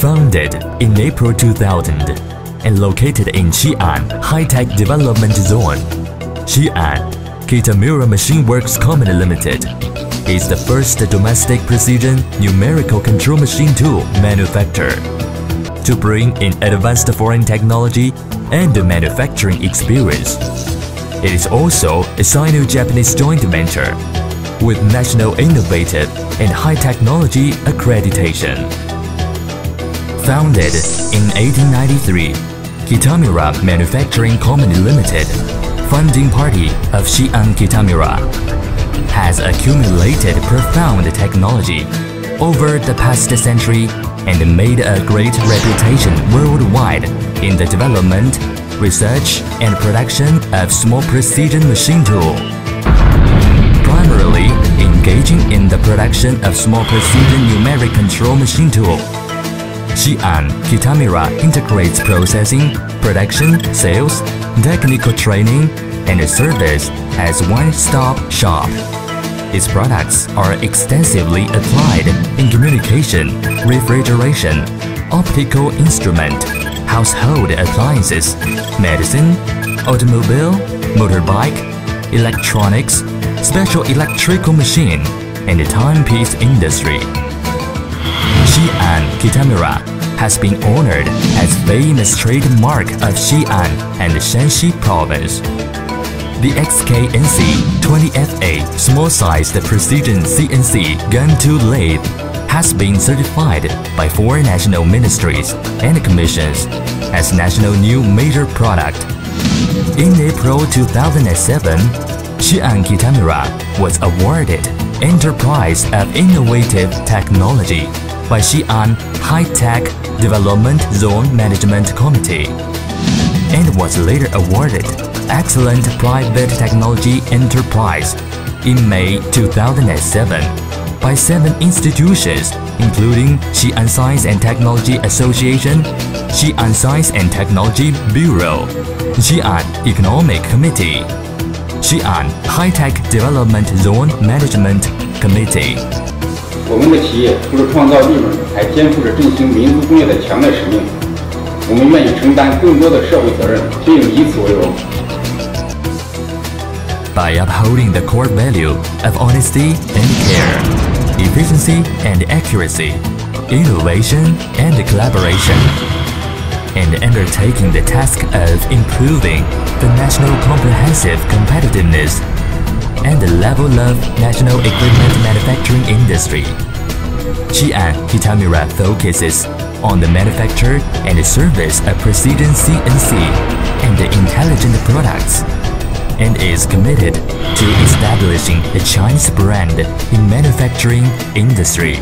Founded in April 2000 and located in Xi'an High-Tech Development Zone, Xi'an Kitamura Machine Works Company Limited is the first domestic precision numerical control machine tool manufacturer to bring in advanced foreign technology and manufacturing experience. It is also a Sino-Japanese joint venture with National Innovative and High Technology Accreditation. Founded in 1893, Kitamura Manufacturing Company Limited, founding party of Xi'an Kitamura, has accumulated profound technology over the past century and made a great reputation worldwide in the development, research and production of small precision machine tool. Primarily engaging in the production of small precision numeric control machine tool, Xi'an Kitamura integrates processing, production, sales, technical training, and service as one-stop shop. Its products are extensively applied in communication, refrigeration, optical instrument, household appliances, medicine, automobile, motorbike, electronics, special electrical machine, and the timepiece industry. Xi'an Kitamura has been honored as famous trademark of Xi'an and Shanxi province. The XKNC 20FA small-sized precision CNC gun-tool lathe has been certified by four national ministries and commissions as National New Major Product. In April 2007, Xi'an Kitamura was awarded Enterprise of Innovative Technology by Xi'an High-Tech Development Zone Management Committee and was later awarded Excellent Private Technology Enterprise in May 2007 by 7 institutions including Xi'an Science and Technology Association, Xi'an Science and Technology Bureau, Xi'an Economic Committee, Xi'an High-Tech Development Zone Management Committee. 我们的企业除了创造利润，还肩负着振兴民族工业的强烈使命。我们愿意承担更多的社会责任，并以此为荣。By upholding the core value of honesty and care, efficiency and accuracy, innovation and collaboration, and undertaking the task of improving the national comprehensive competitiveness and the level of national equipment manufacturing industry, Xi'an Kitamura focuses on the manufacture and service of precision CNC and the intelligent products, and is committed to establishing a Chinese brand in manufacturing industry.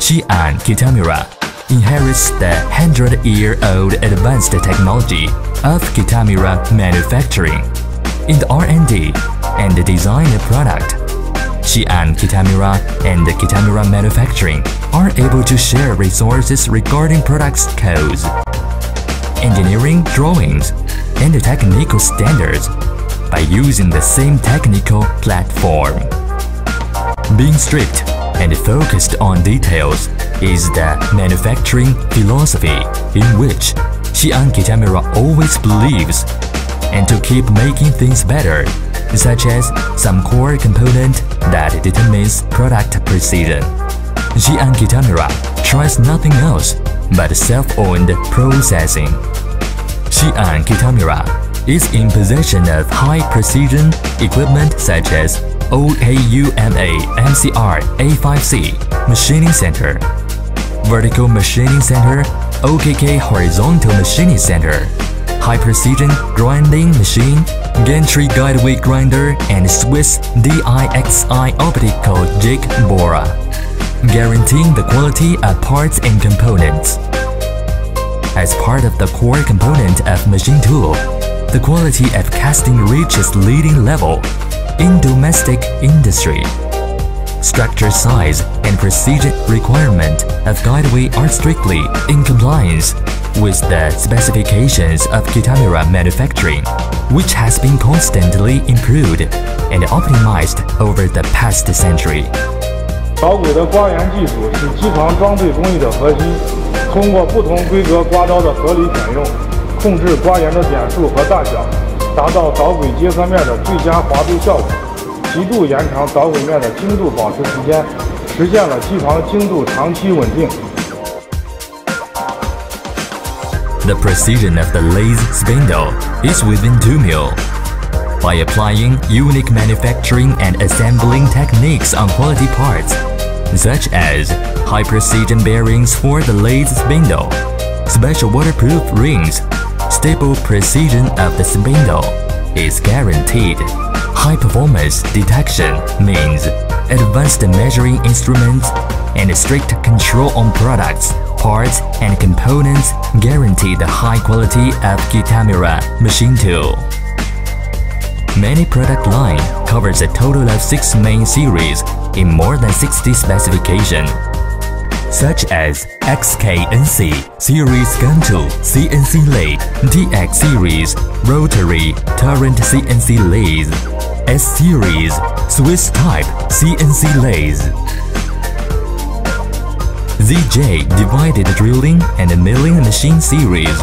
Xi'an Kitamura inherits the 100-year-old advanced technology of Kitamura manufacturing in the R&D and the design of product. Xi'an Kitamura and the Kitamura manufacturing are able to share resources regarding products codes, engineering drawings, and the technical standards by using the same technical platform. Being strict and focused on details is the manufacturing philosophy in which Xi'an Kitamura always believes, and to keep making things better, such as some core component that determines product precision. Xi'an Kitamura tries nothing else but self-owned processing. Xi'an Kitamura is in possession of high-precision equipment such as OKUMA MCR A5C Machining Center, Vertical Machining Center, OKK Horizontal Machining Center, High Precision Grinding Machine, Gantry Guideway Grinder, and Swiss DIXI Optical Jig Bora, guaranteeing the quality of parts and components. As part of the core component of machine tool, the quality of casting reaches leading level in domestic industry. Structure size and precision requirement of guideway are strictly in compliance with the specifications of Kitamura manufacturing, which has been constantly improved and optimized over the past century. 老鬼的刮研技术是机床装配工艺的核心，通过不同规格刮刀的合理选用，控制刮研的点数和大小，达到导轨接合面的最佳滑度效果，极度延长导轨面的精度保持时间，实现了机床精度长期稳定。 The precision of the lathe spindle is within 2 mil. By applying unique manufacturing and assembling techniques on quality parts, such as high-precision bearings for the lathe spindle, special waterproof rings, stable precision of the spindle is guaranteed. High-performance detection means advanced measuring instruments and strict control on products, parts and components guarantee the high quality of Kitamura machine tool. Many product line covers a total of 6 main series in more than 60 specifications, such as XKNC series gun tool, CNC lathe, DX series rotary turret CNC lathe, S series Swiss type CNC lathe, ZJ divided drilling and milling machine series.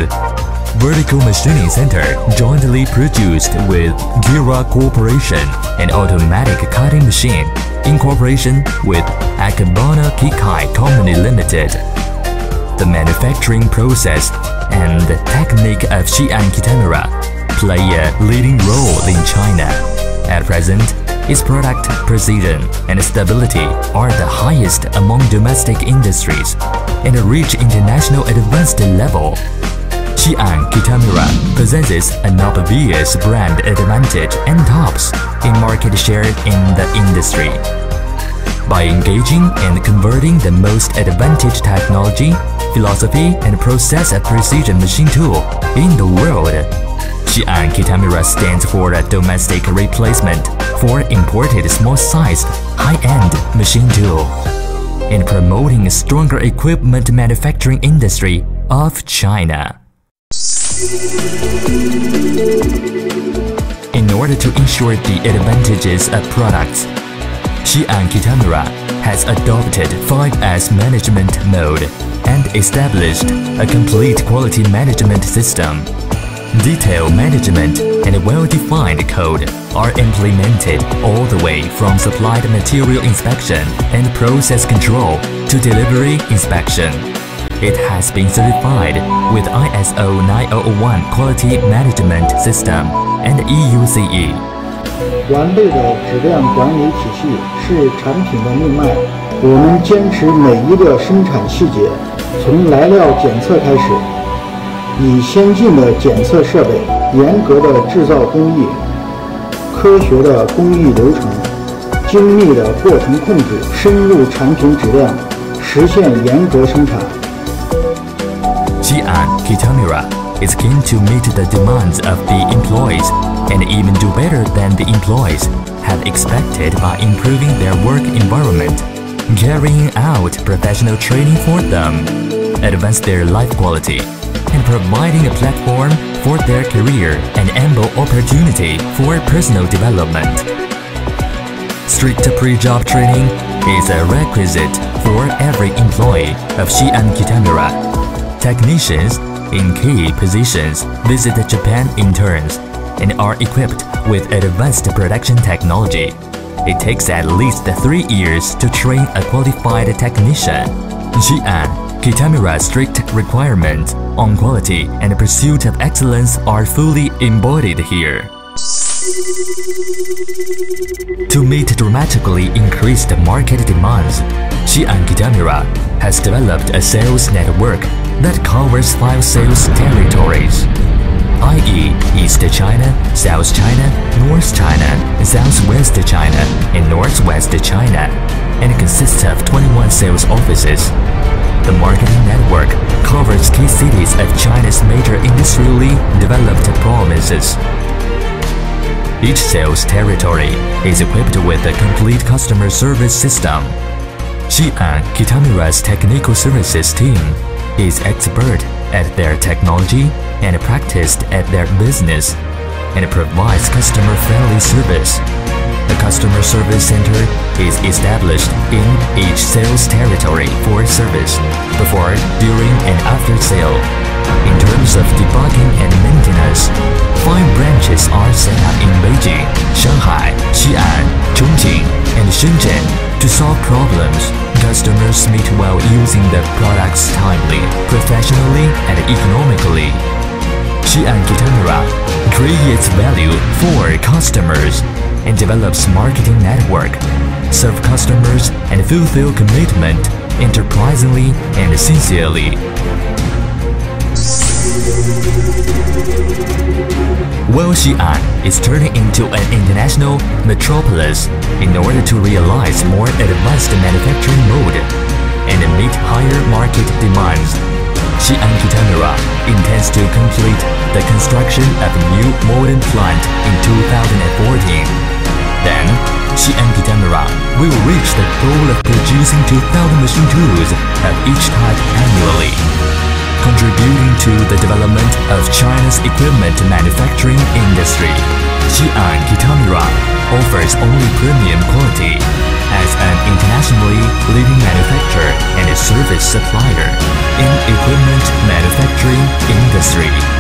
Vertical Machining Center jointly produced with Gira Corporation, an automatic cutting machine, in cooperation with Akebana Kikai Company Limited. The manufacturing process and the technique of Xi'an Kitamura play a leading role in China. At present, its product precision and stability are the highest among domestic industries and reach international advanced level. Xi'an Kitamura possesses an obvious brand advantage and tops in market share in the industry. By engaging and converting the most advantaged technology, philosophy, and process of precision machine tool in the world, Xi'an Kitamura stands for a domestic replacement for imported small-sized, high-end machine tool, in promoting a stronger equipment manufacturing industry of China. In order to ensure the advantages of products, Xi'an Kitamura has adopted 5S management mode and established a complete quality management system. Detail management and well-defined code are implemented all the way from supplied material inspection and process control to delivery inspection. It has been certified with ISO 9001 Quality Management System and EUCE. 完备的质量管理体系是产品的命脉。我们坚持每一个生产细节，从来料检测开始，以先进的检测设备、严格的制造工艺、科学的工艺流程、精密的过程控制，深入产品质量，实现严格生产。 Xi'an Kitamura is keen to meet the demands of the employees and even do better than the employees have expected by improving their work environment, carrying out professional training for them, advance their life quality, and providing a platform for their career and ample opportunity for personal development. Strict pre-job training is a requisite for every employee of Xi'an Kitamura. Technicians in key positions visit Japan in turns and are equipped with advanced production technology. It takes at least 3 years to train a qualified technician. Xi'an Kitamura's strict requirements on quality and pursuit of excellence are fully embodied here. To meet dramatically increased market demands, Xi'an Kitamura has developed a sales network that covers 5 sales territories, i.e. East China, South China, North China, Southwest China, and Northwest China, and consists of 21 sales offices. The marketing network covers key cities of China's major industrially developed provinces. Each sales territory is equipped with a complete customer service system. Xi'an Kitamura's technical services team is expert at their technology and practiced at their business, and provides customer-friendly service. The customer service center is established in each sales territory for service, before, during, and after sale. In terms of debugging and maintenance, 5 branches are set up in Beijing, Shanghai, Xi'an, Chongqing, and Shenzhen to solve problems. Customers meet while using the products timely, professionally, and economically. Xi'an Kitamura creates value for customers and develops marketing network, serve customers and fulfill commitment enterprisingly and sincerely. Well, Xi'an is turning into an international metropolis in order to realize more advanced manufacturing mode and meet higher market demands. Xi'an Kitamura intends to complete the construction of a new modern plant in 2014. Then, Xi'an Kitamura will reach the goal of producing 2,000 machine tools of each type annually, contributing to the development of China's equipment manufacturing industry. Xi'an Kitamura offers only premium quality as an internationally leading manufacturer and a service supplier in equipment manufacturing industry.